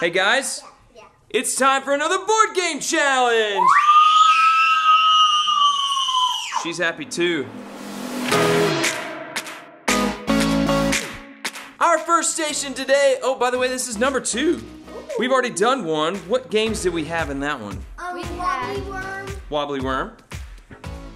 Hey guys, it's time for another board game challenge! She's happy too. Our first station today, oh by the way, this is number 2. We've already done one. What games did we have in that one? Wobbly Worm.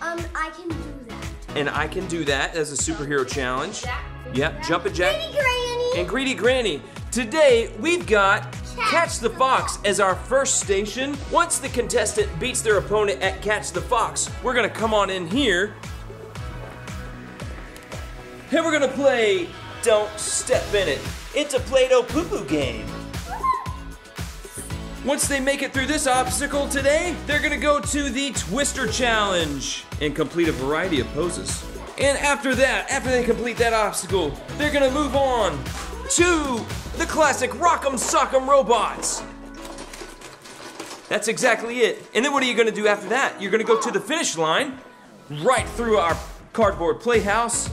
I can do that. And I can do that as a superhero challenge. Yep, Jumpin' Jack. Greedy Granny. And Greedy Granny. Today, we've got Catch the Fox as our first station. Once the contestant beats their opponent at Catch the Fox, we're gonna come on in here. And we're gonna play Don't Step In It. It's a Play-Doh poo-poo game. Once they make it through this obstacle today, they're gonna go to the Twister challenge and complete a variety of poses. And after that, after they complete that obstacle, they're gonna move on to the classic Rock'em Sock'em Robots. That's exactly it. And then what are you gonna do after that? You're gonna go to the finish line, right through our cardboard playhouse,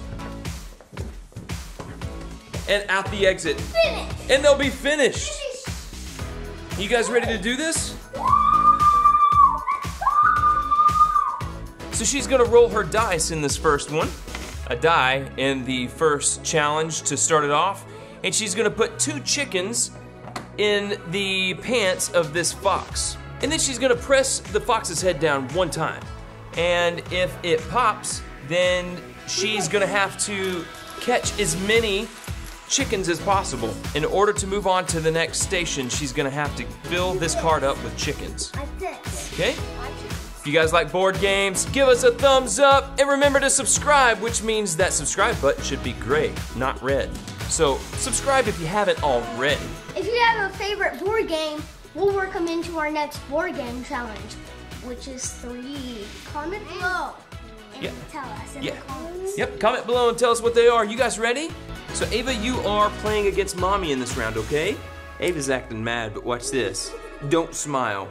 and out the exit. Finish. And they'll be finished. You guys ready to do this? So she's gonna roll her dice in this first one. A die in the first challenge to start it off. And she's gonna put 2 chickens in the pants of this fox. And then she's gonna press the fox's head down 1 time. And if it pops, then she's gonna have to catch as many chickens as possible. In order to move on to the next station, she's gonna have to fill this card up with chickens. Okay? If you guys like board games, give us a thumbs up and remember to subscribe, which means that subscribe button should be gray, not red. So subscribe if you haven't already. If you have a favorite board game, we'll work them into our next board game challenge, which is 3. Comment below and tell us in the comments. Yep, comment below and tell us what they are. You guys ready? So Ava, you are playing against Mommy in this round, okay? Ava's acting mad, but watch this. Don't smile.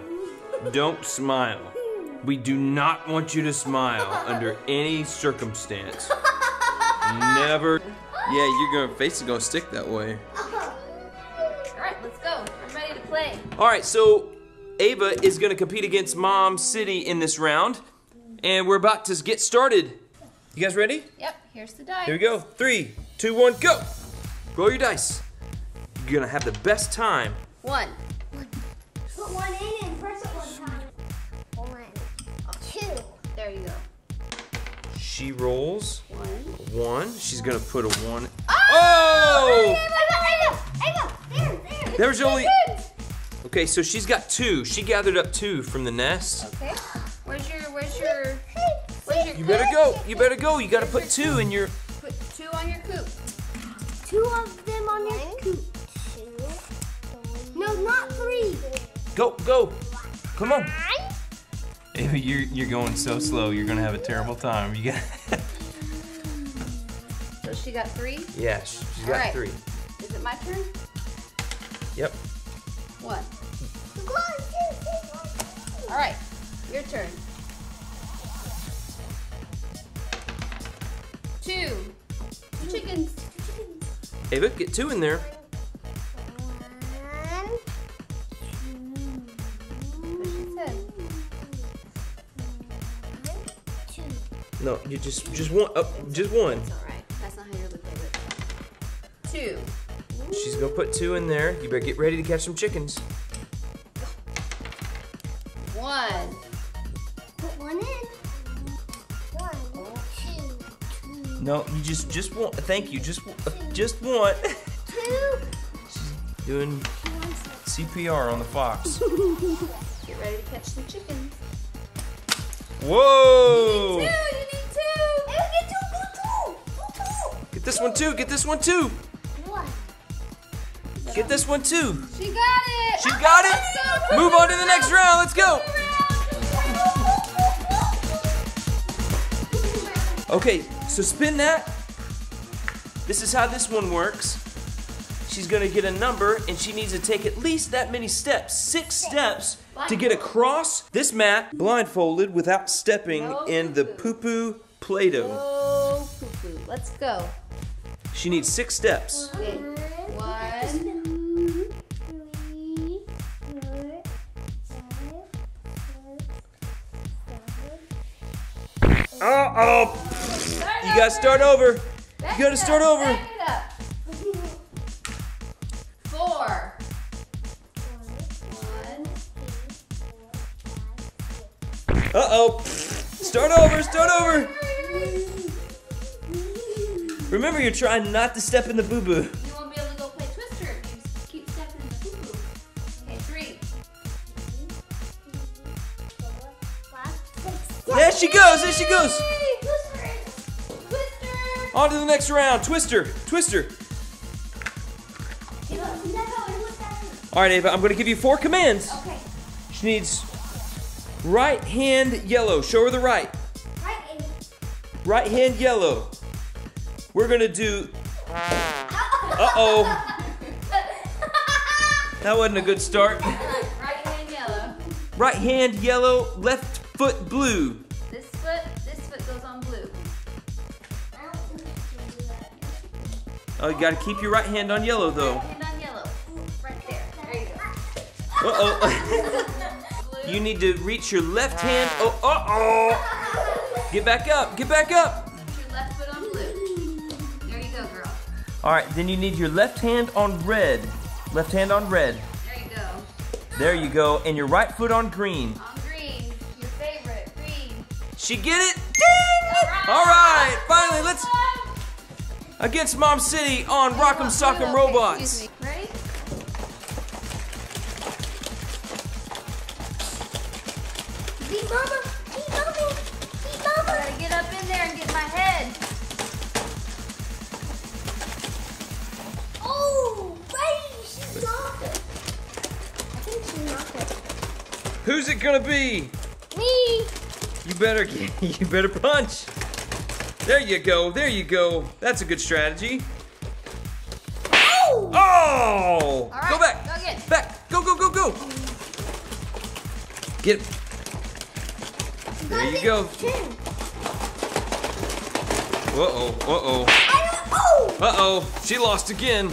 Don't smile. We do not want you to smile under any circumstance. Never. Yeah, your face is gonna stick that way. Alright, let's go. I'm ready to play. Alright, so Ava is gonna compete against Mom City in this round. And we're about to get started. You guys ready? Yep, here's the dice. Here we go. 3, 2, 1, go! Roll your dice. You're gonna have the best time. 1. Put 1 in and press it 1 time. 1. 2. There you go. She rolls 1. She's gonna put a 1. Oh! I go. There. There's only. Okay, so she's got 2. She gathered up 2 from the nest. Okay. Where's your? You better go. You gotta put 2 in your. Put 2 on your coop. 2 of them on your coop. 2. No, not 3. Go. Come on. Ava, you're going so slow. You're gonna have a terrible time. You got. So she got 3. Yeah, she got 3. Is it my turn? Yep. 1. All right, your turn. 2. Chickens. Ava, get 2 in there. No, you just one up, just 1. That's all right. That's not how you're looking at it. 2. She's gonna put 2 in there. You better get ready to catch some chickens. 1. Put 1 in. 1, 2, 2. No, you just one. Thank you. Just 1. 2. She's doing CPR on the fox. Get ready to catch some chickens. Whoa! You need two! Get two! Get this one too! 1. Get this one too! She got it! Go. Move on to the next round, let's go! Okay, so spin that. This is how this one works. She's gonna get a number and she needs to take at least that many steps, 6 steps, to get across this mat blindfolded without stepping in the poo-poo Play-Doh. Oh, poo-poo. Let's go. She needs 6 steps. Okay. 1, 2, 3. You gotta start over. You gotta start over. Four. 1, 2, 4, 5, 6. Start over, start over. Remember, you're trying not to step in the boo-boo. There she goes, there she goes. Twister, Twister. On to the next round, Twister, Twister. All right, Ava, I'm gonna give you 4 commands. Okay. She needs right hand yellow, show her the right. Right hand yellow. We're gonna do, That wasn't a good start. Right hand yellow. Right hand yellow, left foot blue. This foot goes on blue. Oh, you gotta keep your right hand on yellow though. Right hand on yellow. Right there. There you go. You need to reach your left hand. Get back up. Get back up. Put your left foot on blue. There you go, girl. All right, then you need your left hand on red. Left hand on red. There you go. There you go, and your right foot on green. She get it? Ding! All right, finally, let's against Mom City on Rock'em Sock'em Robots. Excuse me. Ready? Keep over. I gotta get up in there and get my head. Oh, wait, she knocked it. I think she knocked it. Who's it gonna be? Me. You better punch. There you go, there you go. That's a good strategy. Oh! All right, go back, go again. Back, go. Get it. There you go. She lost again.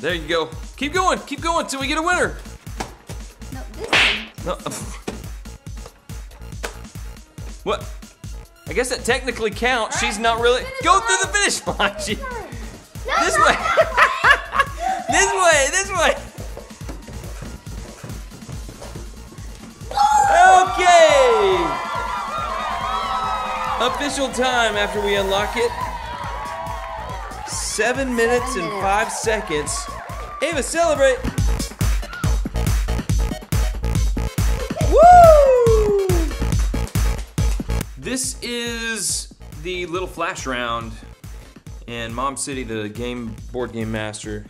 There you go. Keep going till we get a winner. No, this one. No. What? I guess that technically counts. Right, she's not really. Go through the finish line. This way. This way. Okay. Official time after we unlock it. 7 minutes and 5 seconds. Ava, celebrate. This is the little flash round, and Mom City, the board game master,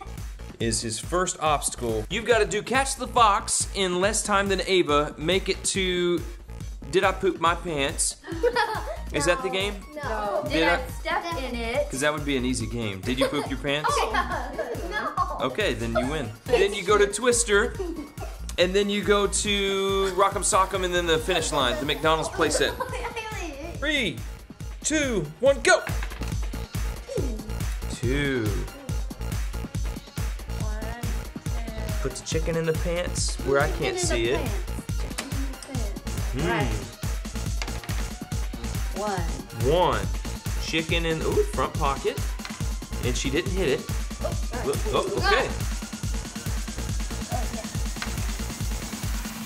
is his first obstacle. You've got to do Catch the Fox in less time than Ava. Make it to Did I Poop My Pants? Is that the game? No. Did I Step In It? Because that would be an easy game. Did you poop your pants? No. Okay, then you win. Then you go to Twister, and then you go to Rock'em Sock'em, and then the finish line, the McDonald's playset. 3, 2, 1, go! 2. 1, 2. Put the chicken in the pants where I can't see it. Right. 1. Chicken in the front pocket. And she didn't hit it. Okay.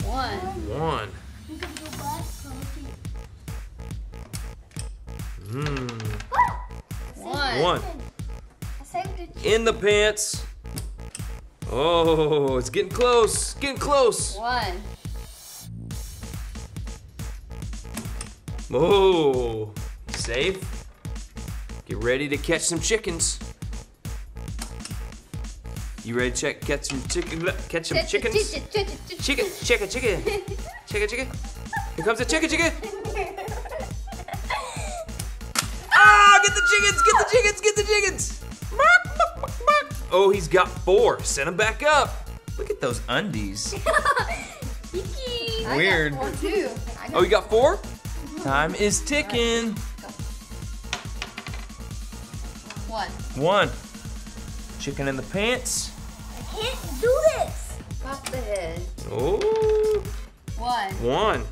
1. One. In the pants. Oh, it's getting close. Getting close. 1. Oh, safe. Get ready to catch some chickens. You ready to catch some chicken? Catch some chickens. Chicken. Here comes the chicken. Get the chickens! Oh, he's got 4. Send him back up. Look at those undies. Weird. Oh, you got 4? Time is ticking. 1. Chicken in the pants. I can't do this. Pop the head. Oh. 1.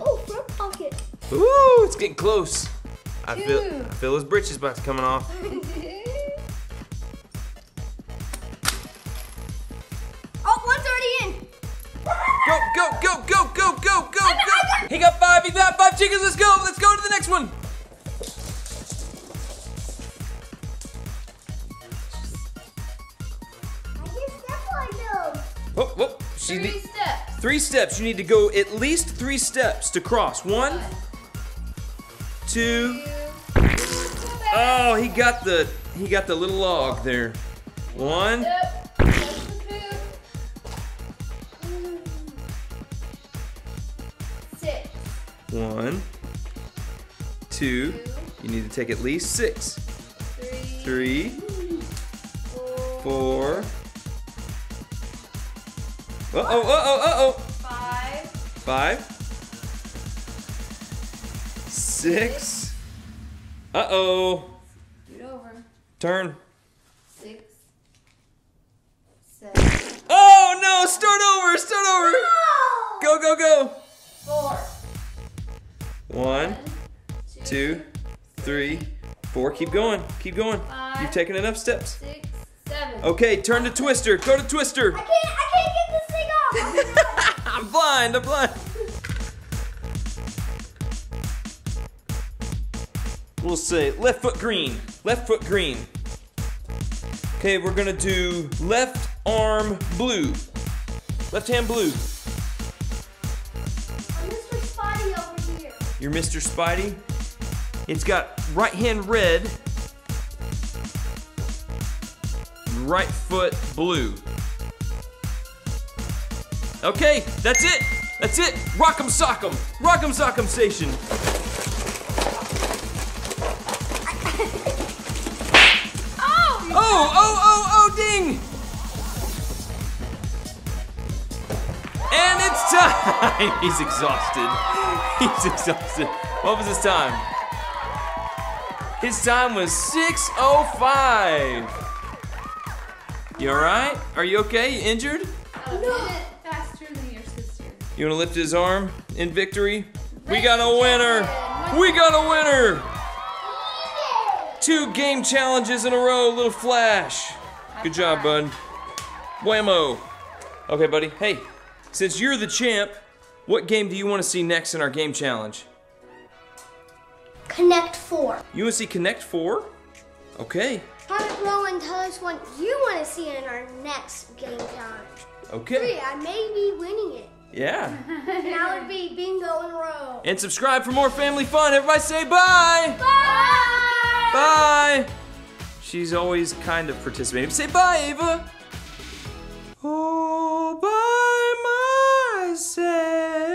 Oh, front pocket. Ooh, it's getting close. I feel his britches about to coming off. Oh, one's already in. Go, go, go, go, go, go, go, go. He got five. He got five chickens. Let's go. Let's go to the next one. Whoop, whoop. Three steps. 3 steps. You need to go at least 3 steps to cross. One, two. Oh, he got the little log there. One. Six. 1, 2. You need to take at least 6. 3. 4. Uh-oh, uh-oh, uh-oh. 5. 6. Uh-oh. Get over. Turn. 6. 7. Oh, no, start over, start over. No. Go, go, go. 4. 1, 2, 3, 4. Keep going, keep going. 5. You've taken enough steps. 6, 7. Okay, turn to Twister, go to Twister. I can't get this thing off. I'm blind. We'll say left foot green, left foot green. Okay, we're gonna do left arm blue. Left hand blue. I'm Mr. Spidey over here. You're Mr. Spidey? It's got right hand red, right foot blue. Okay, that's it. That's it. Rock'em Sock'em. Rock'em Sock'em Station. Oh! Oh! Oh! Oh! Oh! Ding! And it's time. He's exhausted. He's exhausted. What was his time? His time was 6:05. You all right? Are you okay? You injured? No. You wanna lift his arm in victory? We got a winner! We got a winner! 2 game challenges in a row, little Flash. Good job, bud. Wham-O. Okay, buddy, hey, since you're the champ, what game do you wanna see next in our game challenge? Connect 4. You wanna see Connect 4? Okay. Comment below and tell us what you wanna see in our next game challenge. Okay. 3, I may be winning it. Yeah. That would be bingo and roll. And subscribe for more family fun. Everybody say bye. Bye. Bye. She's always kind of participating. Say bye, Ava. All by myself.